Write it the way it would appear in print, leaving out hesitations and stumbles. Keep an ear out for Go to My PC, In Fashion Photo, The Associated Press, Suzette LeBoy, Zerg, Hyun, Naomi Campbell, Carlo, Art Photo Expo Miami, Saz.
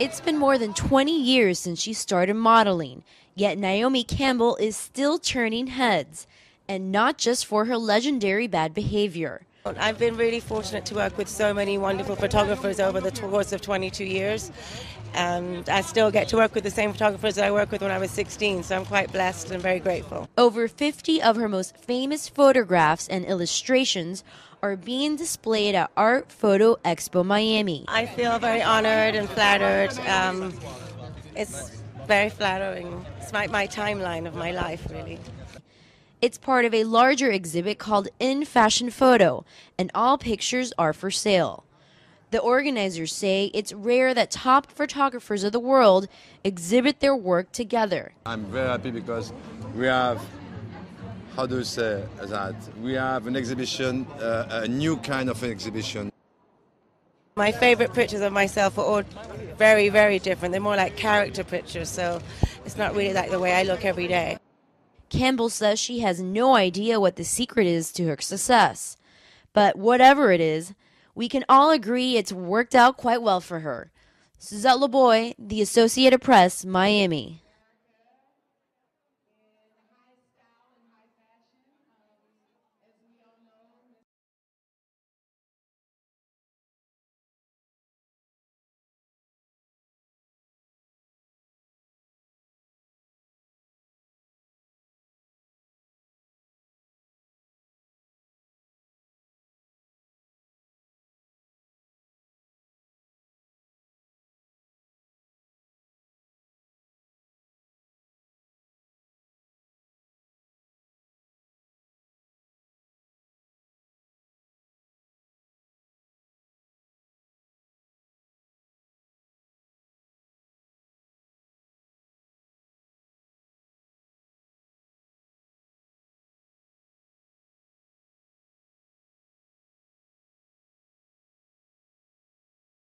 It's been more than 20 years since she started modeling, yet Naomi Campbell is still turning heads, and not just for her legendary bad behavior. I've been really fortunate to work with so many wonderful photographers over the course of 22 years, and I still get to work with the same photographers that I worked with when I was 16, so I'm quite blessed and very grateful. Over 50 of her most famous photographs and illustrations are being displayed at Art Photo Expo Miami. I feel very honored and flattered. It's very flattering. It's my timeline of my life, really. It's part of a larger exhibit called In Fashion Photo, and all pictures are for sale. The organizers say it's rare that top photographers of the world exhibit their work together. I'm very happy because we have, how do you say that? We have an exhibition, a new kind of an exhibition. My favorite pictures of myself are all very, very different. They're more like character pictures, so it's not really like the way I look every day. Campbell says she has no idea what the secret is to her success. But whatever it is, we can all agree it's worked out quite well for her. Suzette LeBoy, The Associated Press, Miami.